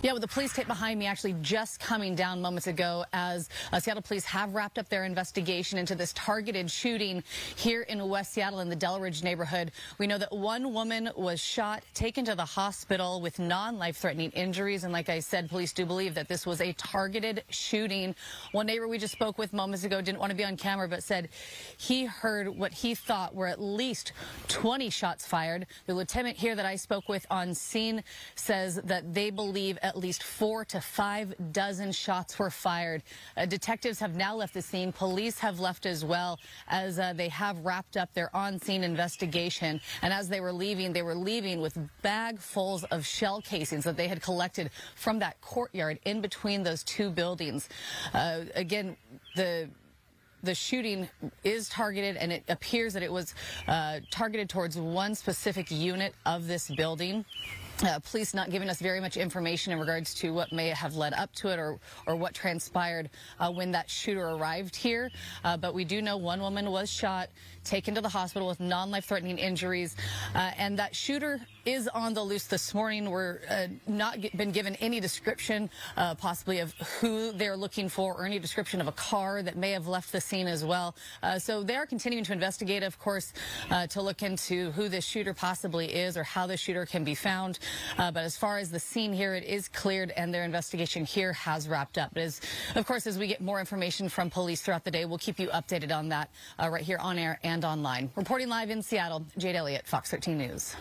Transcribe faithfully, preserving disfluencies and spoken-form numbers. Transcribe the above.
Yeah, well, the police tape behind me actually just coming down moments ago as uh, Seattle police have wrapped up their investigation into this targeted shooting here in West Seattle in the Delridge neighborhood. We know that one woman was shot, taken to the hospital with non-life-threatening injuries. And like I said, police do believe that this was a targeted shooting. One neighbor we just spoke with moments ago didn't want to be on camera, but said he heard what he thought were at least twenty shots fired. The lieutenant here that I spoke with on scene says that they believe at least four to five dozen shots were fired. Uh, detectives have now left the scene. Police have left as well, as uh, they have wrapped up their on-scene investigation. And as they were leaving, they were leaving with bagfuls of shell casings that they had collected from that courtyard in between those two buildings. Uh, again, the... The shooting is targeted, and it appears that it was uh, targeted towards one specific unit of this building. Uh, police not giving us very much information in regards to what may have led up to it or or what transpired uh, when that shooter arrived here. Uh, but we do know one woman was shot, taken to the hospital with non-life-threatening injuries, uh, and that shooter is on the loose this morning. We're uh, not get, been given any description, uh, possibly of who they're looking for, or any description of a car that may have left the scene as well. Uh, so they are continuing to investigate, of course, uh, to look into who this shooter possibly is or how the shooter can be found. Uh, but as far as the scene here, it is cleared, and their investigation here has wrapped up. But as, of course, as we get more information from police throughout the day, we'll keep you updated on that uh, right here on air and online. Reporting live in Seattle, Jade Elliott, Fox thirteen News.